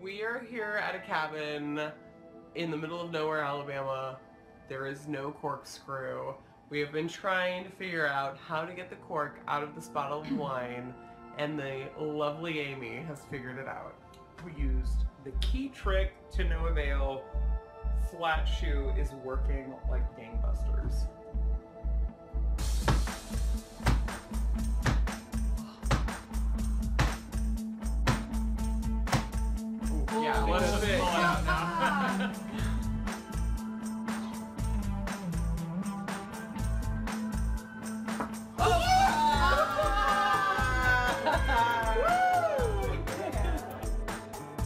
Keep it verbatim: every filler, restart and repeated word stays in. We are here at a cabin in the middle of nowhere, Alabama. There is no corkscrew. We have been trying to figure out how to get the cork out of this bottle of wine, and the lovely Amy has figured it out. We used the key trick to no avail. Flat shoe is working like gangbusters.